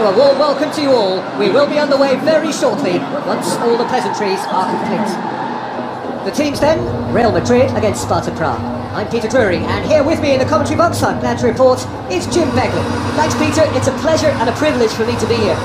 Hello, a warm welcome to you all. We will be underway very shortly, once all the pleasantries are complete. The teams then, Real Madrid against Sparta Prague. I'm Peter Drury, and here with me in the commentary box, I'm glad to report, is Jim Beglin. Thanks, Peter, it's a pleasure and a privilege for me to be here.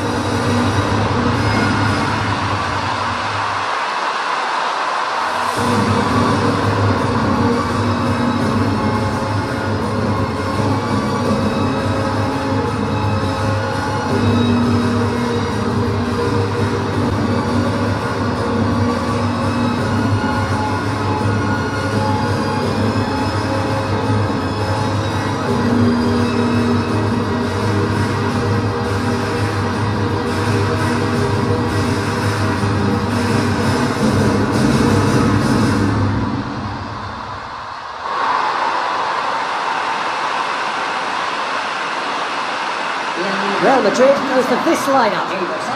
Real Madrid goes for this lineup: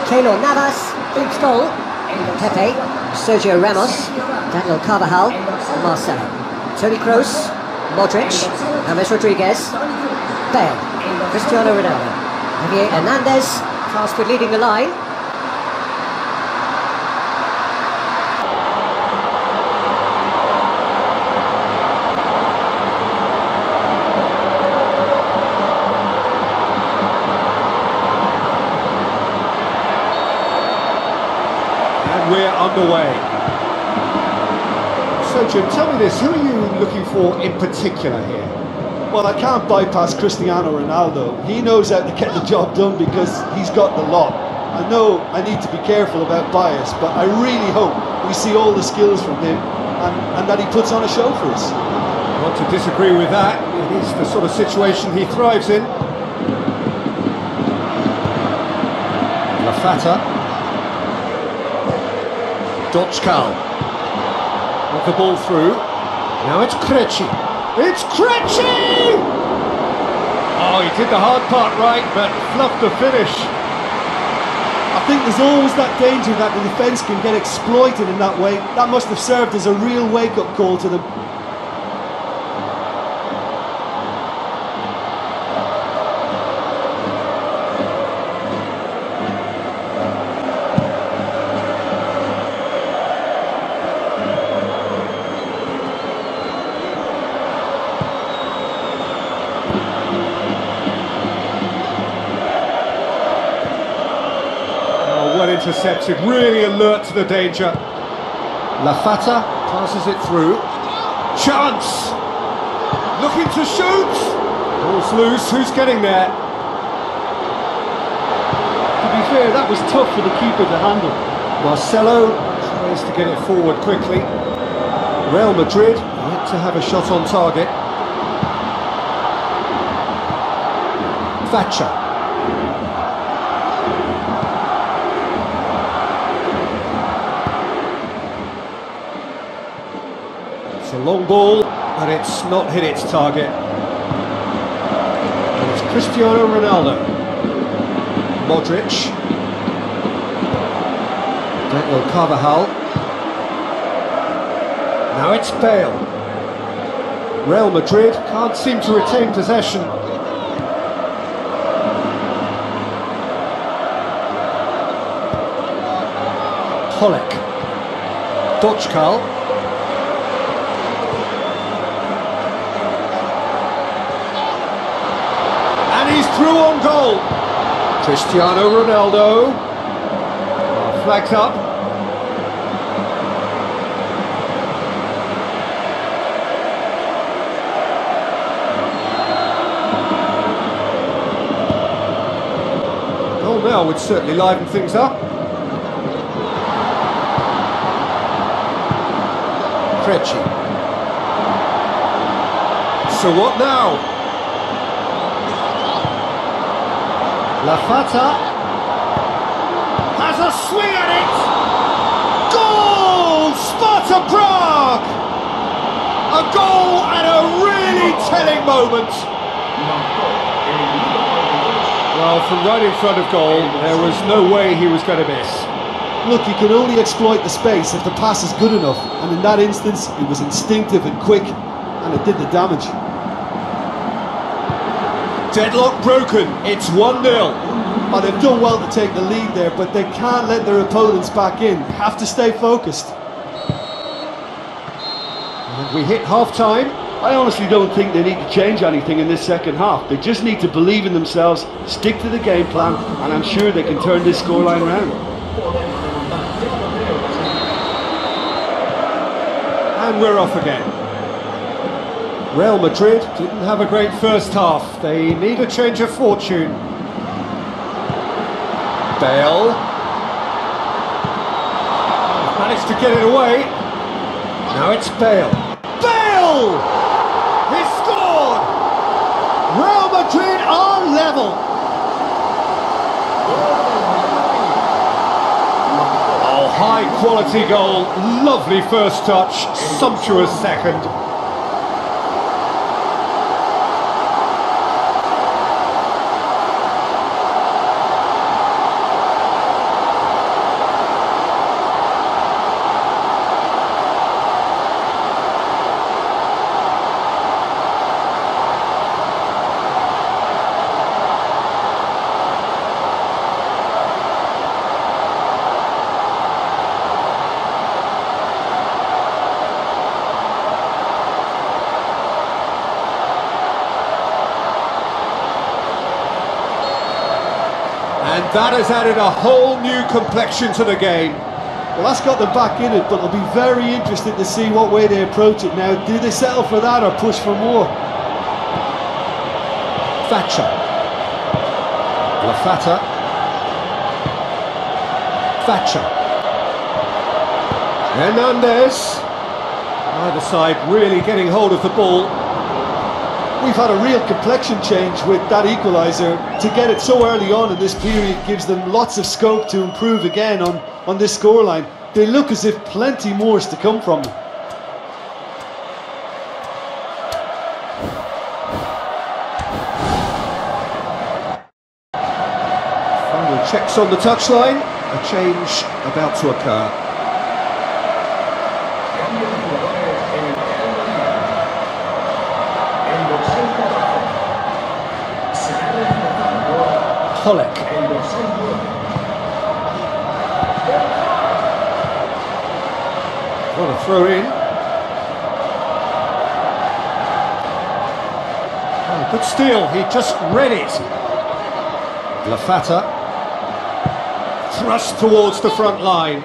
Keylor Navas, Luke's goal, Pepe, Sergio Ramos, Daniel Carvajal, and Marcelo. Toni Kroos, Modric, James Rodriguez, Bale, Cristiano Ronaldo, Javier Hernandez, tasked with leading the line. We're underway. So Jim, tell me this, who are you looking for in particular here? Well, I can't bypass Cristiano Ronaldo. He knows how to get the job done because he's got the lot. I know I need to be careful about bias, but I really hope we see all the skills from him and that he puts on a show for us. Not to disagree with that. It is the sort of situation he thrives in. La Fata. Dočkal. Got the ball through. Now it's Krejčí. It's Krejčí! Oh, he did the hard part right, but fluffed the finish. I think there's always that danger that the defence can get exploited in that way. That must have served as a real wake-up call to them. Intercepted, really alert to the danger. La Fata passes it through. Chance! Looking to shoot! Ball's loose, who's getting there? To be fair, that was tough for the keeper to handle. Marcelo tries to get it forward quickly. Real Madrid yet to have a shot on target. Thatcher. It's a long ball, but it's not hit its target. And it's Cristiano Ronaldo. Modric. Daniel Carvajal. Now it's Bale. Real Madrid can't seem to retain possession. Pollock. Dočkal. Through on goal. Cristiano Ronaldo. Flagged up. Goal now would certainly liven things up. Krejčí. So what now? La Fata has a swing at it! Goal! Sparta Prague! A goal and a really telling moment! Well, from right in front of goal, there was no way he was going to miss. Look, he can only exploit the space if the pass is good enough, and in that instance, it was instinctive and quick, and it did the damage. Deadlock broken, it's 1-0. Oh, they've done well to take the lead there, but they can't let their opponents back in. Have to stay focused. And we hit half-time. I honestly don't think they need to change anything in this second half. They just need to believe in themselves, stick to the game plan, and I'm sure they can turn this scoreline around. And we're off again. Real Madrid didn't have a great first half. They need a change of fortune. Bale managed to get it away. Now it's Bale. Bale! He scored! Real Madrid are level. Oh, high quality goal. Lovely first touch. Sumptuous second. That has added a whole new complexion to the game. Well, that's got them back in it, but I'll be very interested to see what way they approach it now. Do they settle for that or push for more? Thatcher. Lafata. Thatcher. Hernandez. Either side really getting hold of the ball. We've had a real complexion change with that equaliser. To get it so early on in this period gives them lots of scope to improve again on this scoreline. They look as if plenty more is to come from them. Final checks on the touchline. A change about to occur. Pollock. What a throw in. Oh, good steal, he just read it. Lafata. Thrust towards the front line.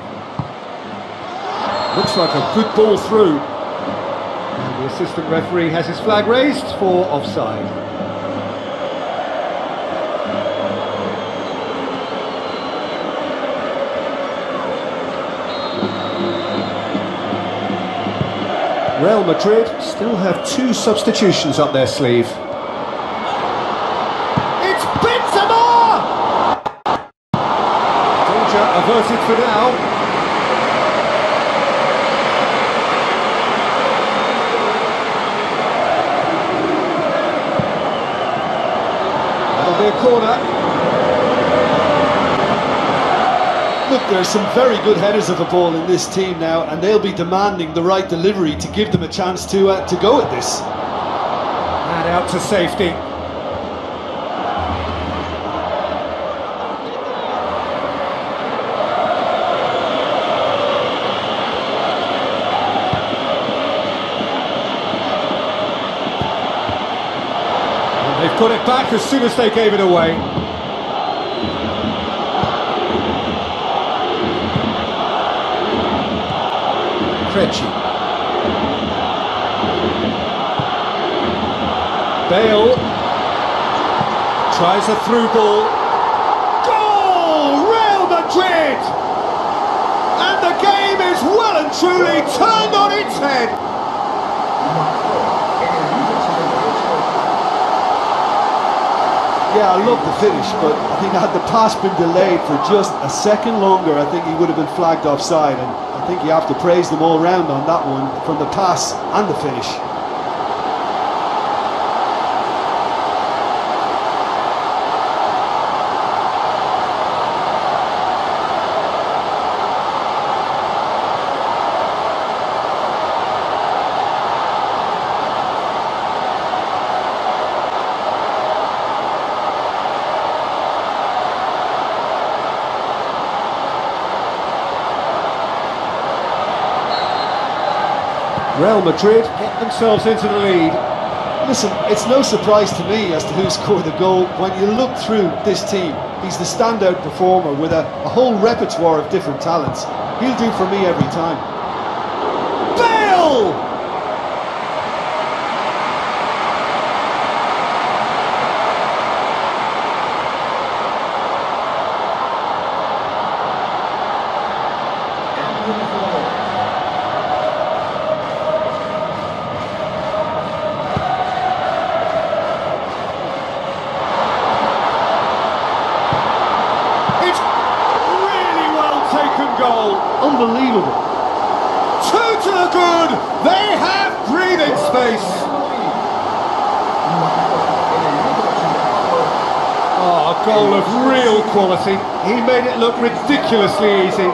Looks like a good ball through. And the assistant referee has his flag raised for offside. Real Madrid still have two substitutions up their sleeve. It's Benzema! Danger averted for now. That'll be a corner. Look, there are some very good headers of the ball in this team now, and they'll be demanding the right delivery to give them a chance to go at this. And out to safety. And they've put it back as soon as they gave it away. Krejčí. Bale tries a through ball. Goal! Real Madrid! And the game is well and truly turned on its head. Yeah, I love the finish, but I think had the pass been delayed for just a second longer, I think he would have been flagged offside. And I think you have to praise them all round on that one, from the pass and the finish. Real Madrid get themselves into the lead. Listen, it's no surprise to me as to who scored the goal when you look through this team. He's the standout performer with a whole repertoire of different talents. He'll do for me every time. Bale! Unbelievable. Two to the good. They have breathing space. Oh, a goal of real quality. He made it look ridiculously easy.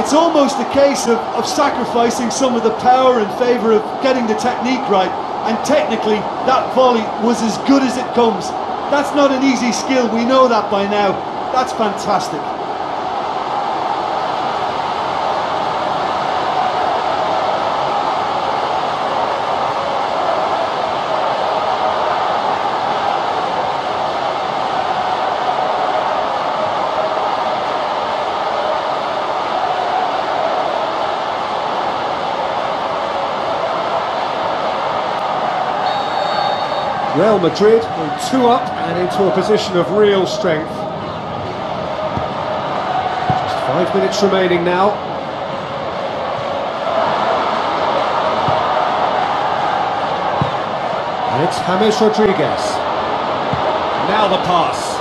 It's almost a case of sacrificing some of the power in favour of getting the technique right. And technically, that volley was as good as it comes. That's not an easy skill. We know that by now. That's fantastic. Real Madrid are two up and into a position of real strength. Just 5 minutes remaining now. And it's James Rodriguez. Now the pass.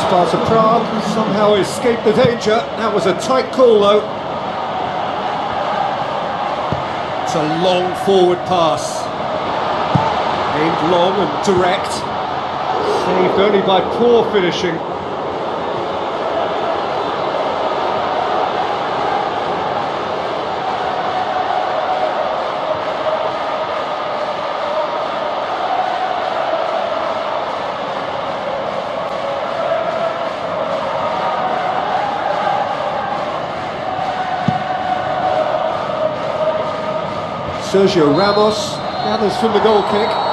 Sparta Prague somehow escaped the danger. That was a tight call though. It's a long forward pass. Aimed long and direct, saved only by poor finishing. Sergio Ramos gathers from the goal kick.